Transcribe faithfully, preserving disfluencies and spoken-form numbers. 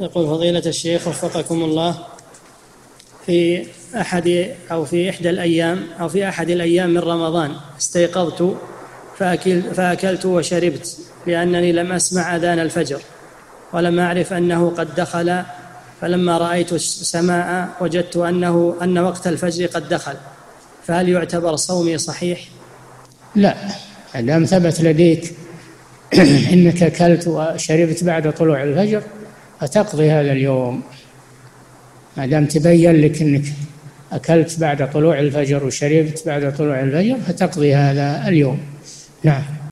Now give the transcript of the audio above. يقول فضيلة الشيخ وفقكم الله، في أحد أو في إحدى الأيام أو في أحد الأيام من رمضان استيقظت فأكل فأكلت وشربت لأنني لم أسمع أذان الفجر ولم أعرف أنه قد دخل، فلما رأيت السماء وجدت أنه أن وقت الفجر قد دخل، فهل يعتبر صومي صحيح؟ لا، لم ثبت لديك إنك أكلت وشربت بعد طلوع الفجر فتقضي هذا اليوم، ما دام تبين لك أنك أكلت بعد طلوع الفجر وشربت بعد طلوع الفجر فتقضي هذا اليوم. نعم.